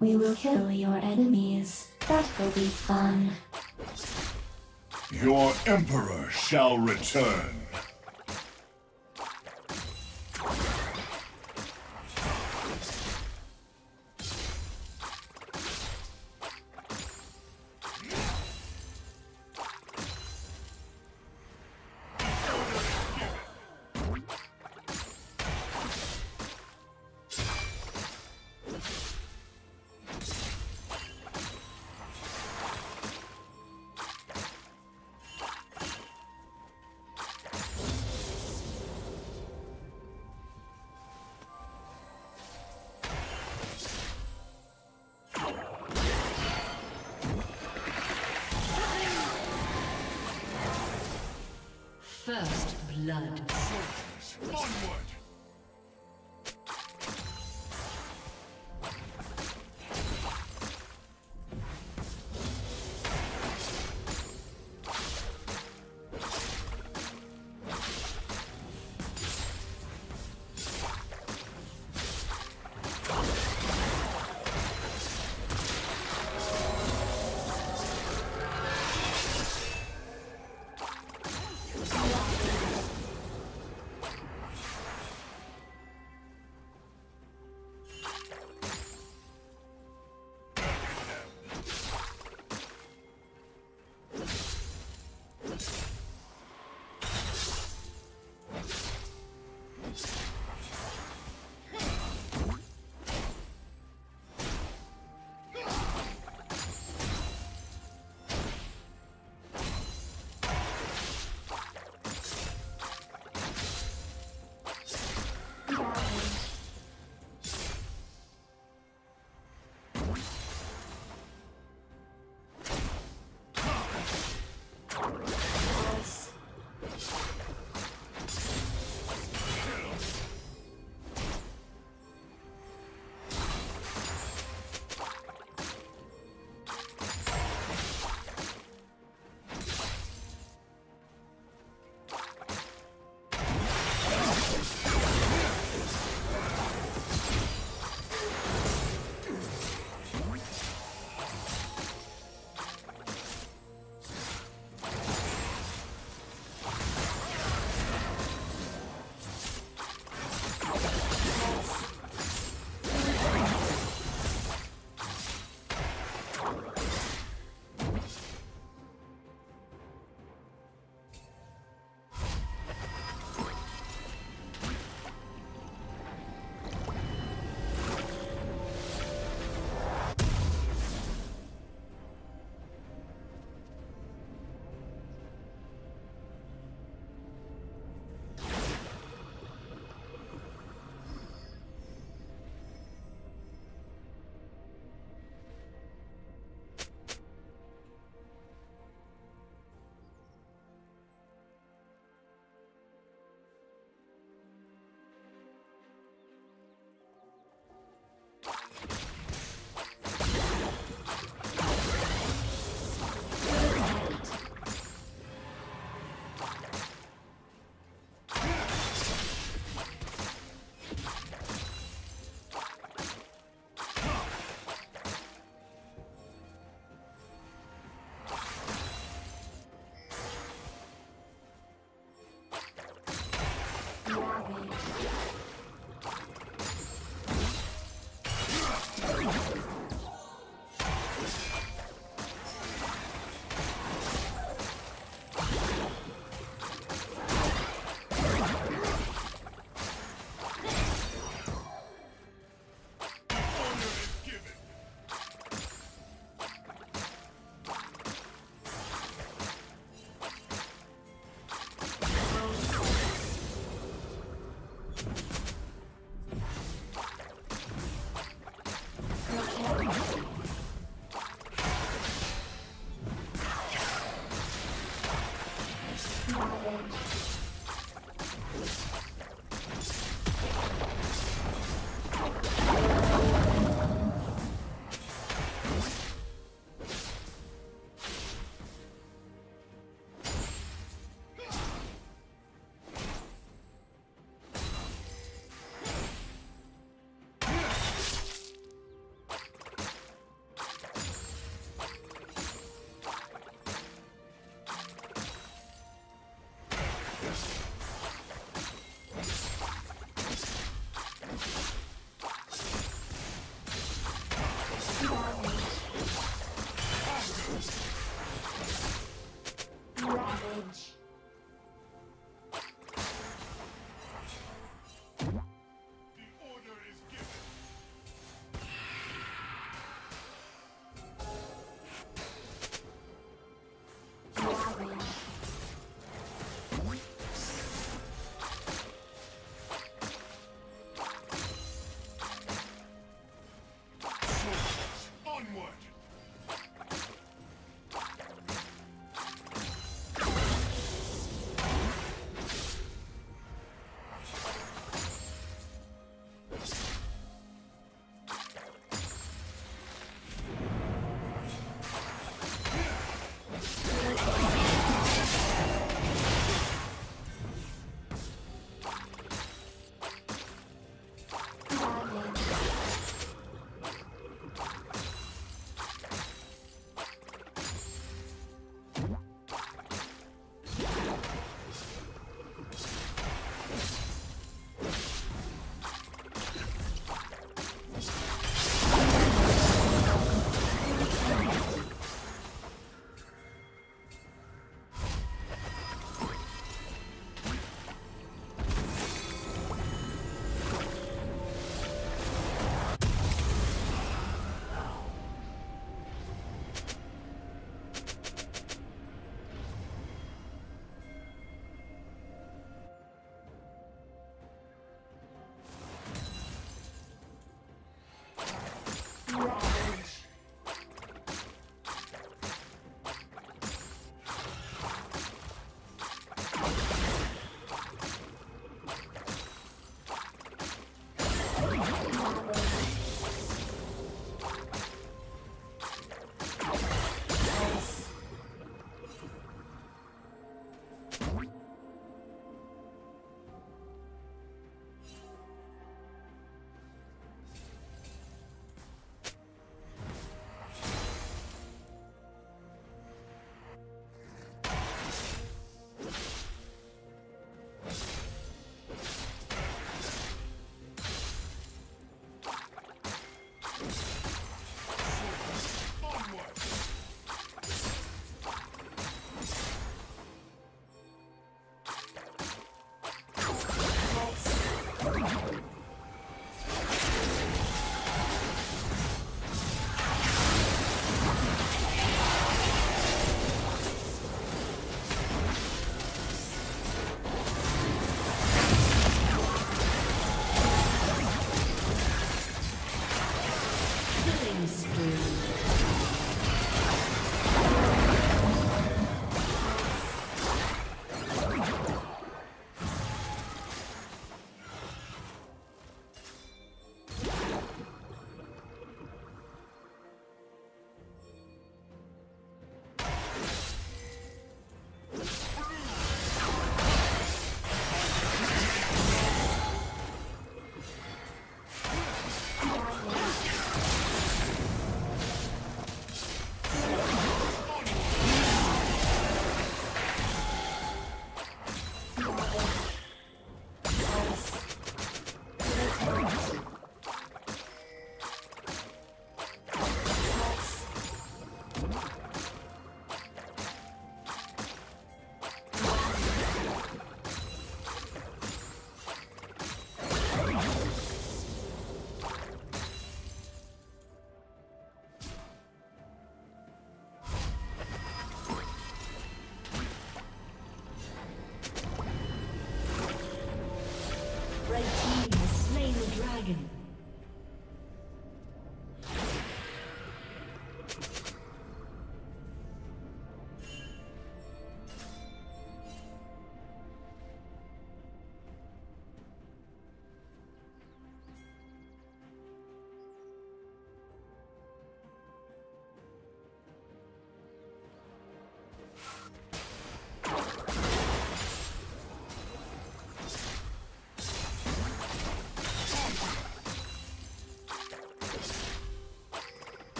We will kill your enemies. That will be fun. Your Emperor shall return. First blood. Onward.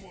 Onward!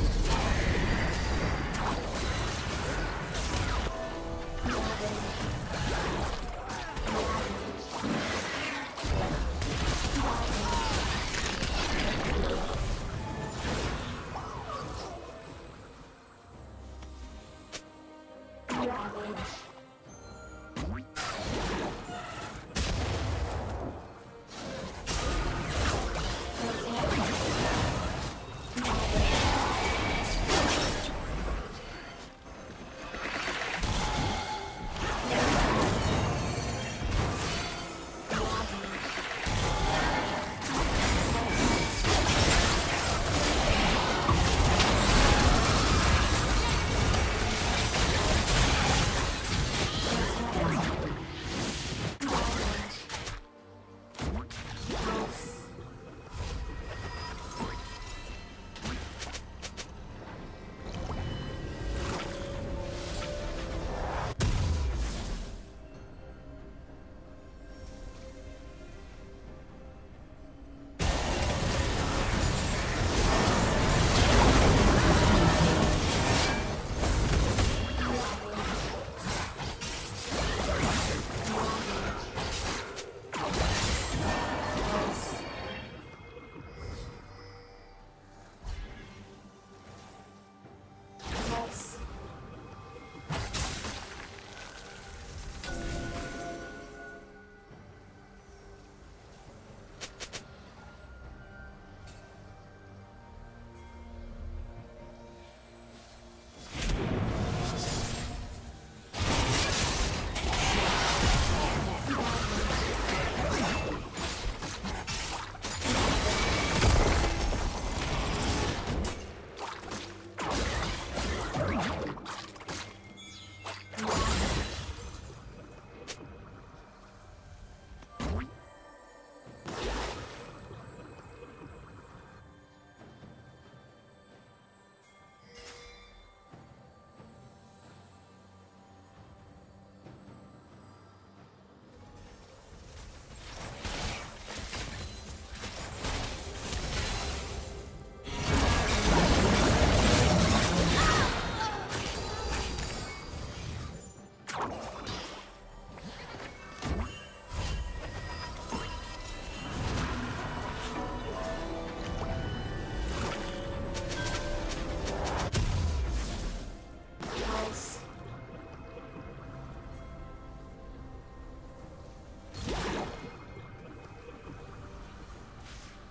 Thank you.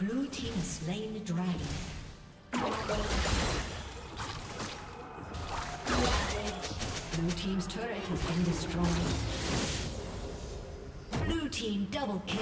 Blue team has slain the dragon. Blue team's turret has been destroyed. Blue team double kill.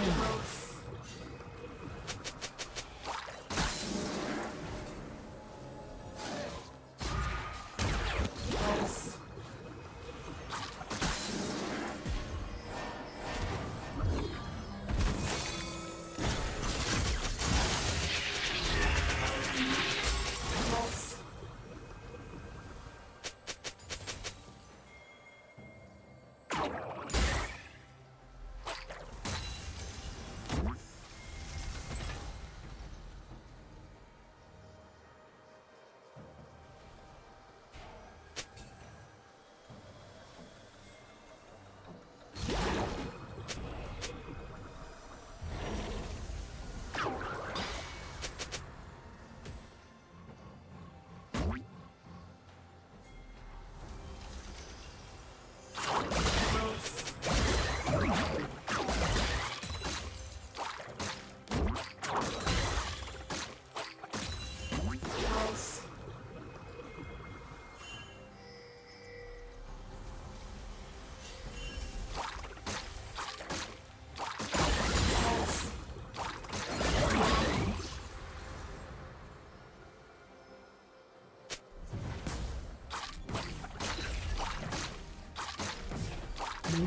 Blue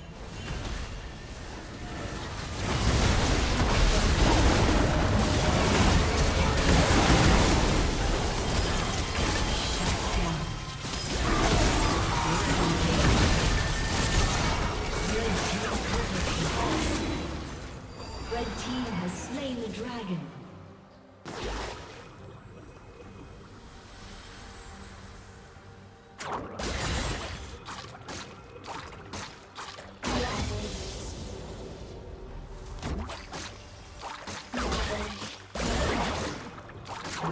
Blue